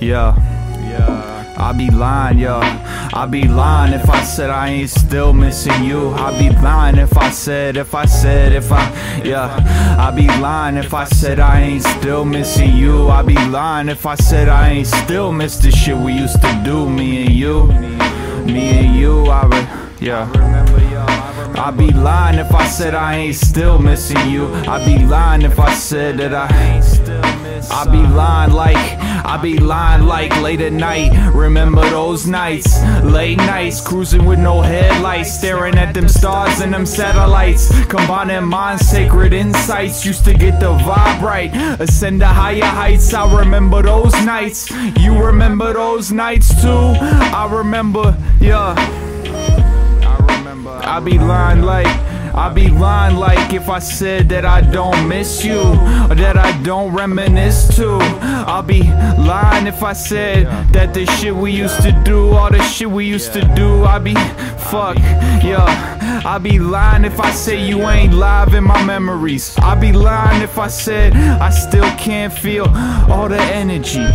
Yeah. I be lying if I said I ain't still missing you. I be lying I be lying if I said I ain't still missing you. I be lying if I said I ain't still miss the shit we used to do, me and you. I be lying if I said I ain't still missing you. I be lying if I said that I ain't still missing. I be lying like late at night. Remember those nights, late nights, cruising with no headlights, staring at them stars and them satellites, combining minds, sacred insights. Used to get the vibe right, ascend to higher heights. I remember those nights. You remember those nights too. I remember, yeah. I be lying like if I said that I don't miss you, or that I don't reminisce too. I be lying if I said that the shit we used to do, all the shit we used to do, I be lying if I say you ain't live in my memories. I be lying if I said I still can't feel all the energy.